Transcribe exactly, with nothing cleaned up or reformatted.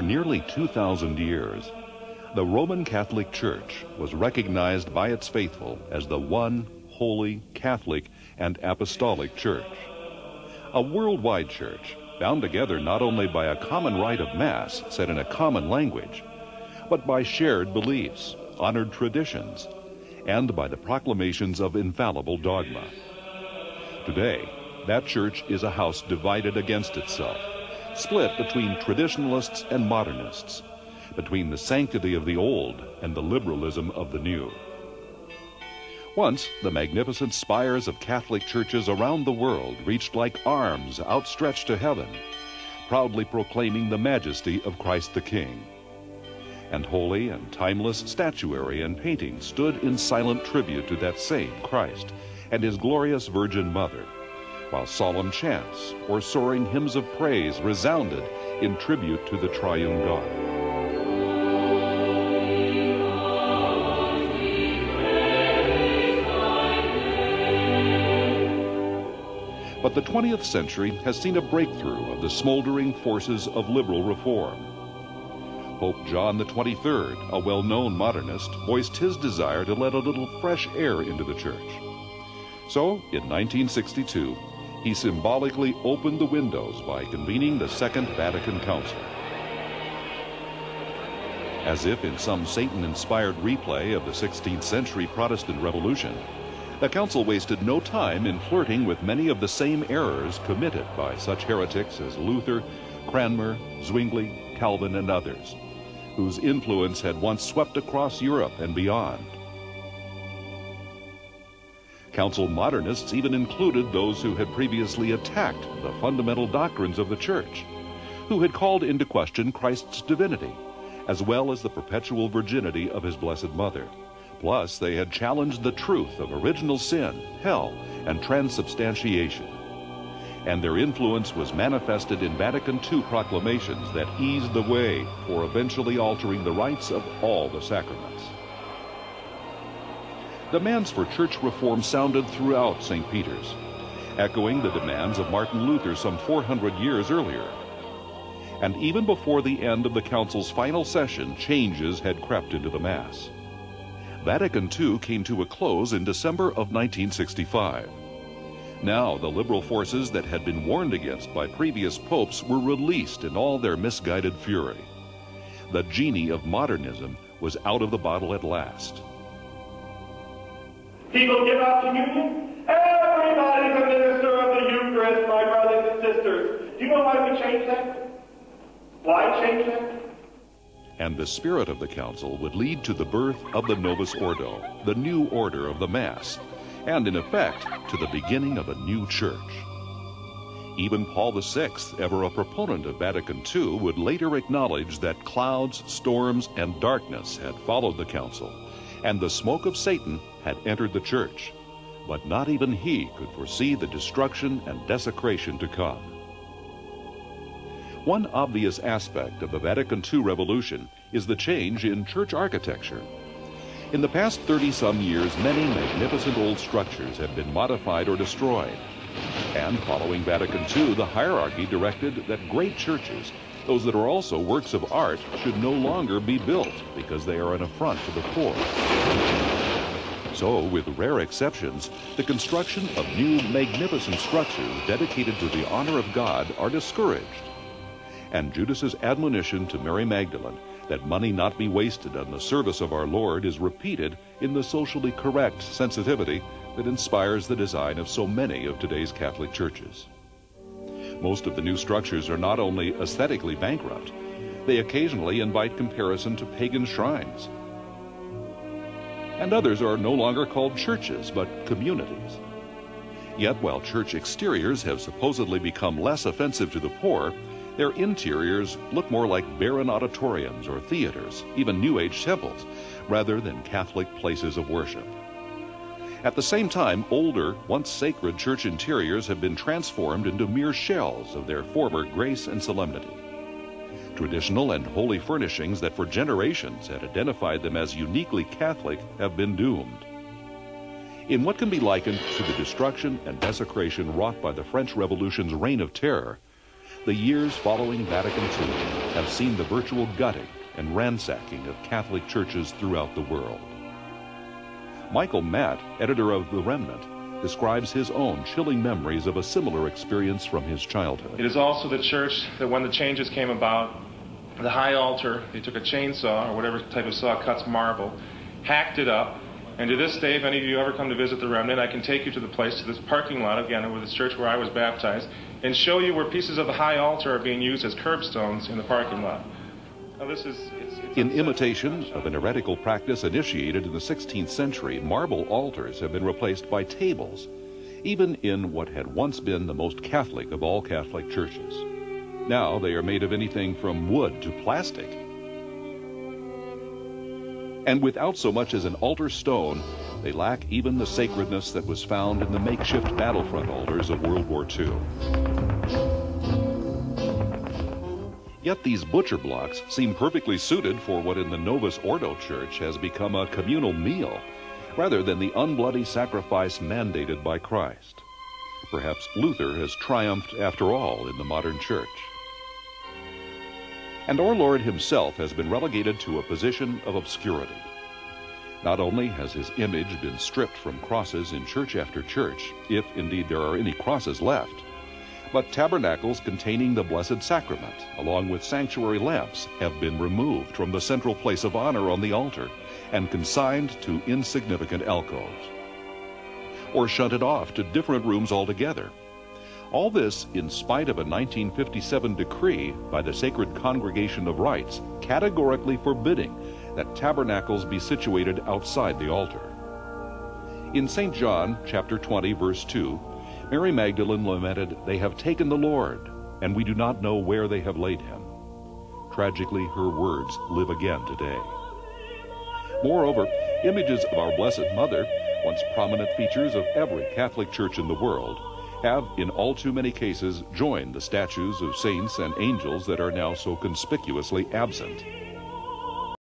For nearly two thousand years, the Roman Catholic Church was recognized by its faithful as the one holy Catholic and apostolic church. A worldwide church bound together not only by a common rite of Mass said in a common language, but by shared beliefs, honored traditions, and by the proclamations of infallible dogma. Today, that church is a house divided against itself, split between traditionalists and modernists, between the sanctity of the old and the liberalism of the new. Once, the magnificent spires of Catholic churches around the world reached like arms outstretched to heaven, proudly proclaiming the majesty of Christ the King. And holy and timeless statuary and painting stood in silent tribute to that same Christ and his glorious Virgin Mother, while solemn chants or soaring hymns of praise resounded in tribute to the triune God. But the twentieth century has seen a breakthrough of the smoldering forces of liberal reform. Pope John the twenty-third, a well-known modernist, voiced his desire to let a little fresh air into the church. So, in nineteen sixty-two, he symbolically opened the windows by convening the Second Vatican Council. As if in some Satan-inspired replay of the sixteenth century Protestant Revolution, the council wasted no time in flirting with many of the same errors committed by such heretics as Luther, Cranmer, Zwingli, Calvin, and others, whose influence had once swept across Europe and beyond. Council modernists even included those who had previously attacked the fundamental doctrines of the Church, who had called into question Christ's divinity, as well as the perpetual virginity of his Blessed Mother. Plus, they had challenged the truth of original sin, hell, and transubstantiation. And their influence was manifested in Vatican Two proclamations that eased the way for eventually altering the rites of all the sacraments. Demands for church reform sounded throughout Saint Peter's, echoing the demands of Martin Luther some four hundred years earlier. And even before the end of the council's final session, changes had crept into the Mass. Vatican Two came to a close in December of nineteen sixty-five. Now, the liberal forces that had been warned against by previous popes were released in all their misguided fury. The genie of modernism was out of the bottle at last. People give out communion. Everybody's a minister of the Eucharist, my brothers and sisters. Do you know why we changed that? Why change that? And the spirit of the council would lead to the birth of the Novus Ordo, the new order of the Mass, and in effect, to the beginning of a new church. Even Paul the Sixth, ever a proponent of Vatican Two, would later acknowledge that clouds, storms, and darkness had followed the council, and the smoke of Satan had entered the church. But not even he could foresee the destruction and desecration to come. One obvious aspect of the Vatican Two revolution is the change in church architecture. In the past thirty-some years, many magnificent old structures have been modified or destroyed. And following Vatican Two, the hierarchy directed that great churches, those that are also works of art, should no longer be built because they are an affront to the poor. So, with rare exceptions, the construction of new magnificent structures dedicated to the honor of God are discouraged. And Judas's admonition to Mary Magdalene that money not be wasted on the service of our Lord is repeated in the socially correct sensitivity that inspires the design of so many of today's Catholic churches. Most of the new structures are not only aesthetically bankrupt, they occasionally invite comparison to pagan shrines. And others are no longer called churches, but communities. Yet while church exteriors have supposedly become less offensive to the poor, their interiors look more like barren auditoriums or theaters, even New Age temples, rather than Catholic places of worship. At the same time, older, once sacred church interiors have been transformed into mere shells of their former grace and solemnity. Traditional and holy furnishings that for generations had identified them as uniquely Catholic have been doomed. In what can be likened to the destruction and desecration wrought by the French Revolution's reign of terror, the years following Vatican Two have seen the virtual gutting and ransacking of Catholic churches throughout the world. Michael Matt, editor of The Remnant, describes his own chilling memories of a similar experience from his childhood. It is also the church that when the changes came about, the high altar, they took a chainsaw or whatever type of saw cuts marble, hacked it up, and to this day, if any of you ever come to visit The Remnant, I can take you to the place, to this parking lot, again, with this church where I was baptized, and show you where pieces of the high altar are being used as curbstones in the parking lot. Now, this is, it's, it's in imitation of an heretical practice initiated in the sixteenth century, marble altars have been replaced by tables, even in what had once been the most Catholic of all Catholic churches. Now they are made of anything from wood to plastic. And without so much as an altar stone, they lack even the sacredness that was found in the makeshift battlefront altars of World War Two. Yet these butcher blocks seem perfectly suited for what in the Novus Ordo Church has become a communal meal, rather than the unbloody sacrifice mandated by Christ. Perhaps Luther has triumphed after all in the modern church. And our Lord himself has been relegated to a position of obscurity. Not only has his image been stripped from crosses in church after church, if indeed there are any crosses left, but tabernacles containing the Blessed Sacrament, along with sanctuary lamps, have been removed from the central place of honor on the altar and consigned to insignificant alcoves, or shunted off to different rooms altogether. All this in spite of a nineteen fifty-seven decree by the Sacred Congregation of Rites categorically forbidding that tabernacles be situated outside the altar. In Saint John chapter twenty, verse two, Mary Magdalene lamented, "They have taken the Lord, and we do not know where they have laid him." Tragically, her words live again today. Moreover, images of our Blessed Mother, once prominent features of every Catholic church in the world, have in all too many cases joined the statues of saints and angels that are now so conspicuously absent.